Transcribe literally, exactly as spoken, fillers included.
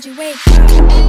how'd you wake up?